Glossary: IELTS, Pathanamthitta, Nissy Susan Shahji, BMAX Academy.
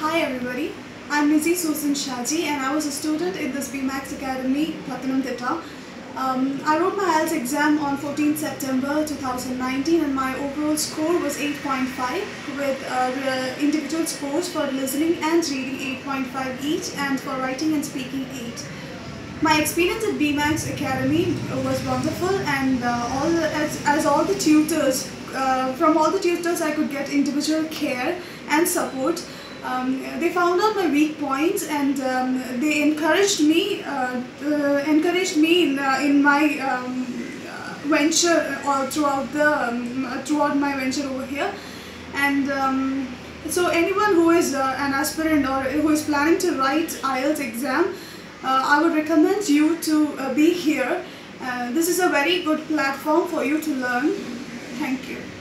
Hi everybody, I'm Nissy Susan Shahji and I was a student in this BMAX Academy, Pathanamthitta. I wrote my IELTS exam on 14th September 2019 and my overall score was 8.5 with individual scores for listening and reading 8.5 each and for writing and speaking 8. My experience at BMAX Academy was wonderful and from all the tutors I could get individual care and support. They found out my weak points and they encouraged me throughout my venture over here. And so anyone who is an aspirant or who is planning to write IELTS exam, I would recommend you to be here. This is a very good platform for you to learn. Thank you.